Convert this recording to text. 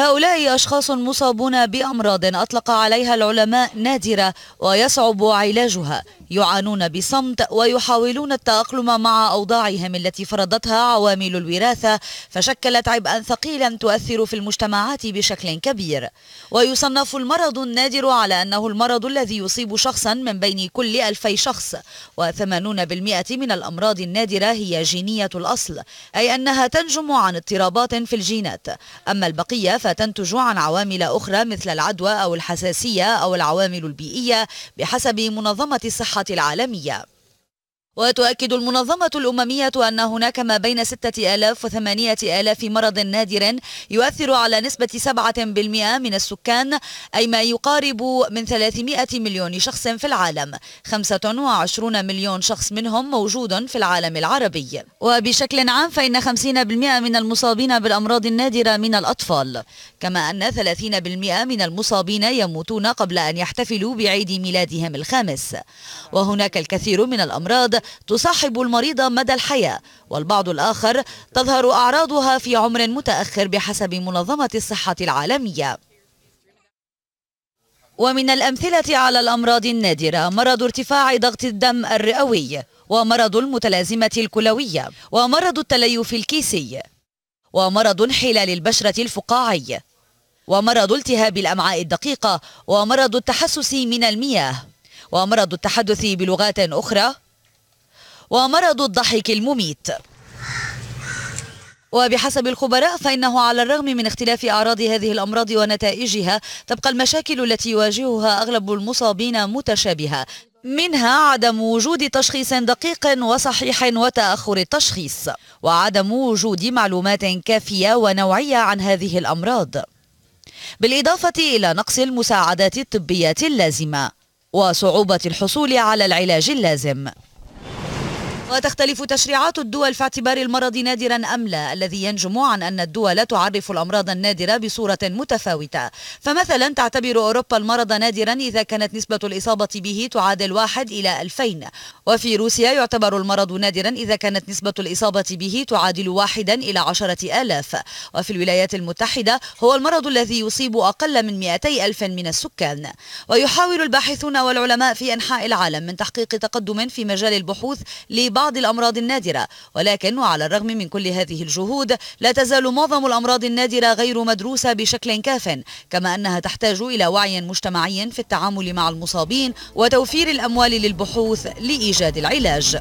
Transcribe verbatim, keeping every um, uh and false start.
هؤلاء أشخاص مصابون بأمراض أطلق عليها العلماء نادرة ويصعب علاجها، يعانون بصمت ويحاولون التأقلم مع أوضاعهم التي فرضتها عوامل الوراثة، فشكلت عبئا ثقيلا تؤثر في المجتمعات بشكل كبير. ويصنف المرض النادر على أنه المرض الذي يصيب شخصا من بين كل ألفي شخص، وثمانين بالمئة من الأمراض النادرة هي جينية الأصل، أي أنها تنجم عن اضطرابات في الجينات، أما البقية فتنتج عن عوامل أخرى مثل العدوى أو الحساسية أو العوامل البيئية بحسب منظمة الصحة العالمية. وتؤكد المنظمة الأممية أن هناك ما بين ستة آلاف وثمانية آلاف مرض نادر يؤثر على نسبة سبعة بالمئة من السكان، أي ما يقارب من ثلاثمئة مليون شخص في العالم، خمسة وعشرين مليون شخص منهم موجود في العالم العربي. وبشكل عام فإن خمسين بالمئة من المصابين بالأمراض النادرة من الأطفال، كما أن ثلاثين بالمئة من المصابين يموتون قبل أن يحتفلوا بعيد ميلادهم الخامس. وهناك الكثير من الأمراض تصاحب المريض مدى الحياة، والبعض الآخر تظهر أعراضها في عمر متأخر بحسب منظمة الصحة العالمية. ومن الأمثلة على الأمراض النادرة مرض ارتفاع ضغط الدم الرئوي، ومرض المتلازمة الكلوية، ومرض التليف الكيسي، ومرض انحلال البشرة الفقاعي، ومرض التهاب الأمعاء الدقيقة، ومرض التحسس من المياه، ومرض التحدث بلغات أخرى، ومرض الضحك المميت. وبحسب الخبراء فإنه على الرغم من اختلاف أعراض هذه الأمراض ونتائجها، تبقى المشاكل التي يواجهها أغلب المصابين متشابهة، منها عدم وجود تشخيص دقيق وصحيح وتأخر التشخيص، وعدم وجود معلومات كافية ونوعية عن هذه الأمراض، بالإضافة إلى نقص المساعدات الطبية اللازمة وصعوبة الحصول على العلاج اللازم. وتختلف تشريعات الدول في اعتبار المرض نادرا أم لا، الذي ينجم عن أن الدول تعرف الأمراض النادرة بصورة متفاوتة. فمثلا تعتبر أوروبا المرض نادرا إذا كانت نسبة الإصابة به تعادل واحد إلى ألفين، وفي روسيا يعتبر المرض نادرا إذا كانت نسبة الإصابة به تعادل واحدا إلى عشرة آلاف، وفي الولايات المتحدة هو المرض الذي يصيب أقل من مئتي ألف من السكان. ويحاول الباحثون والعلماء في أنحاء العالم من تحقيق تقدم في مجال البحوث لبعض بعض الأمراض النادرة، ولكن وعلى الرغم من كل هذه الجهود لا تزال معظم الأمراض النادرة غير مدروسة بشكل كاف، كما أنها تحتاج إلى وعي مجتمعي في التعامل مع المصابين وتوفير الأموال للبحوث لإيجاد العلاج.